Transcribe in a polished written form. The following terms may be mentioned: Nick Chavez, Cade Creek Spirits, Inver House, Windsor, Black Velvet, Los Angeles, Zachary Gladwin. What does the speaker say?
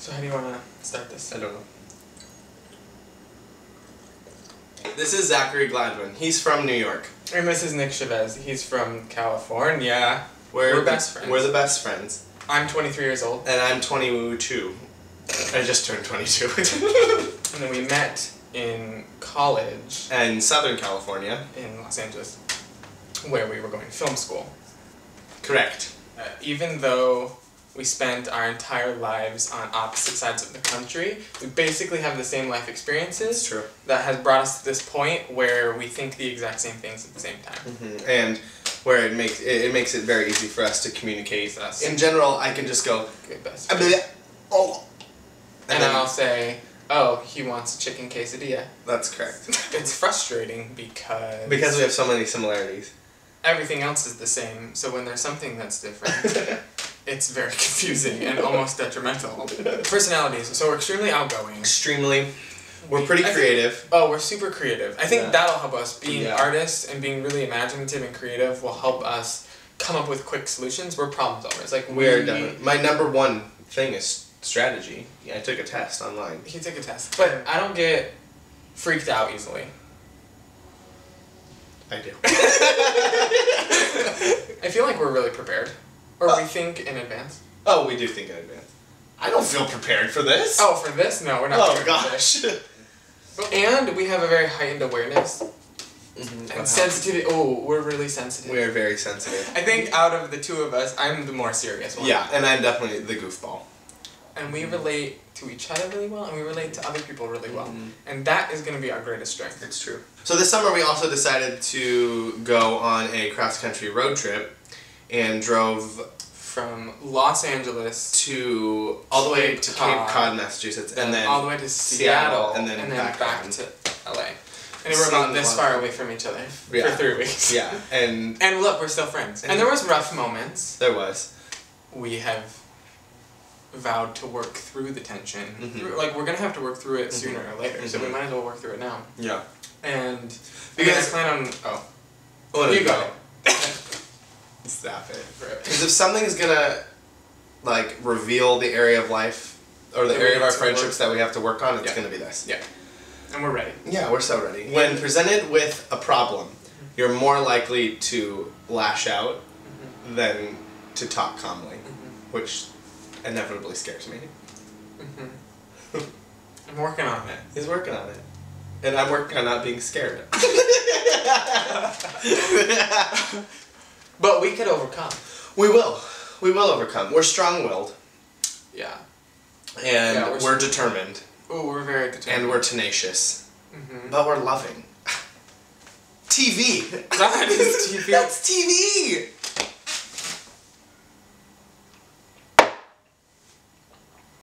So how do you want to start this? I don't know. This is Zachary Gladwin. He's from New York. And this is Nick Chavez. He's from California. We're best friends. We're the best friends. I'm 23 years old. And I'm 22. I just turned 22. And then we met in college. In Southern California. In Los Angeles. Where we were going to film school. Correct. Even though we spent our entire lives on opposite sides of the country, we basically have the same life experiences. True. That has brought us to this point where we think the exact same things at the same time. Mm-hmm. And where it makes it very easy for us to communicate. In general, I can just go, good best. Oh. And then I'll say, oh, he wants a chicken quesadilla. That's correct. It's frustrating because... because we have so many similarities. Everything else is the same, so when there's something that's different, it's very confusing and almost detrimental. Personalities, so we're extremely outgoing. Extremely. We're pretty creative. We're super creative. I think that'll help us. Being artists and being really imaginative and creative will help us come up with quick solutions. We're problem solvers. Like, we're done. My number one thing is strategy. Yeah, I took a test online. He took a test. But I don't get freaked out easily. I do. I feel like we're really prepared. Or we think in advance. Oh, we do think in advance. I don't feel prepared for this. Oh, for this? No, we're not prepared for this. Oh, gosh. And we have a very heightened awareness. Mm-hmm. And sensitivity. Oh, we're really sensitive. We're very sensitive. I think out of the two of us, I'm the more serious one. Yeah, and I'm definitely the goofball. And we relate to each other really well, and we relate to other people really well. Mm-hmm. And that is going to be our greatest strength. It's true. So this summer we also decided to go on a cross-country road trip and drove from Los Angeles to all the way to Cape Cod, Massachusetts, and then all the way to Seattle, and then back to LA. And we're about this far away from each other for 3 weeks. Yeah. And look, we're still friends. And there was rough moments. There was. We have vowed to work through the tension. Mm-hmm. Like, we're going to have to work through it sooner or later, so we might as well work through it now. Yeah. And because I plan on... Oh. Well, you go. Stop it. Because if something is going to, like, reveal the area of life, or the area of our friendships that we have to work on, it's going to be this. Yeah. And we're ready. Yeah, we're so ready. When presented with a problem, you're more likely to lash out than to talk calmly, which... inevitably scares me. Mm-hmm. I'm working on it. He's working on it. And I'm working on not being scared. But we could overcome. We will. We will overcome. We're strong-willed. Yeah. And we're determined. Oh, we're very determined. And we're tenacious. Mm-hmm. But we're loving. TV! That is TV. That's TV!